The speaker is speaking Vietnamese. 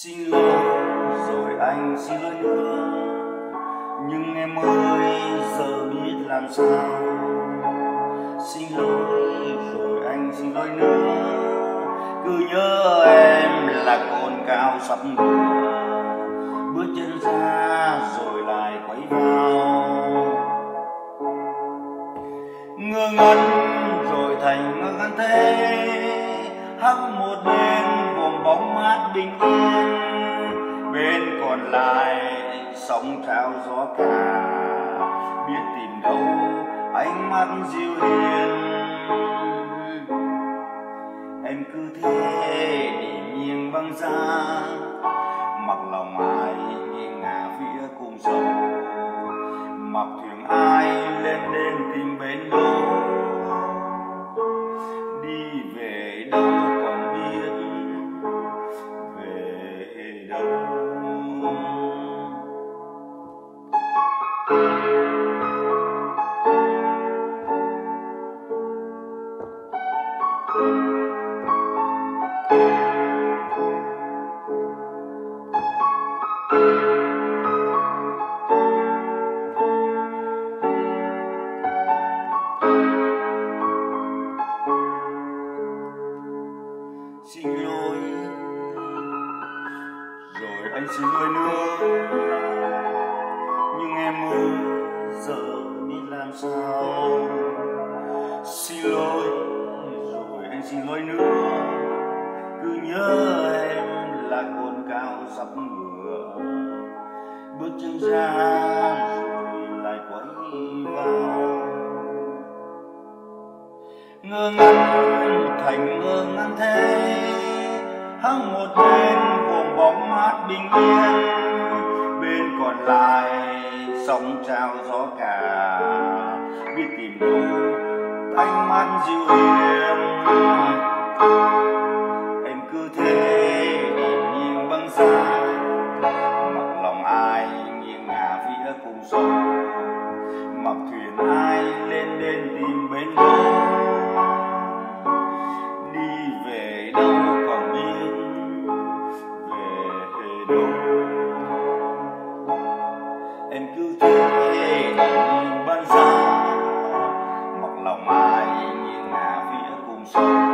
Xin lỗi rồi anh, xin lỗi nữa, nhưng em ơi giờ biết làm sao. Xin lỗi rồi anh, xin lỗi nữa, cứ nhớ em là con cao sắp ngựa. Bước chân ra rồi lại quay vào, ngơ ngẩn rồi thành ngơ ngẩn thế. Hắc một bên gồm bóng mát bình yên, bên còn lại sóng thao gió cả. Biết tìm đâu ánh mắt dịu hiền, em cứ thế để nghiêng băng ra. Mặc lòng ai như ngả vía cùng dầu, mặc thuyền ai lên đêm tìm bến đâu. Đi về đâu còn biết về đâu. Xin lỗi rồi anh, xin lỗi nữa, nhưng em ơi giờ biết làm sao. Xin lỗi rồi anh, xin lỗi nữa, cứ nhớ em là con cao sắp ngựa. Bước chân ra rồi lại quay vào, ngơ ngẩn thành ngơ ngẩn thế. Hăng một bên gồm bóng mát bình yên, bên còn lại sóng trào gió cả. Biết tìm đâu ánh mắt dịu hiền, em cứ thế nhìn nhìn băng xa. Mặc lòng ai nghiêng ngả vía cùng sông, mặc thuyền ai lên đến tìm bến đâu. Em cứ thế nhìn ban ra, mặc lòng ai nhìn ngả vía cùng sông.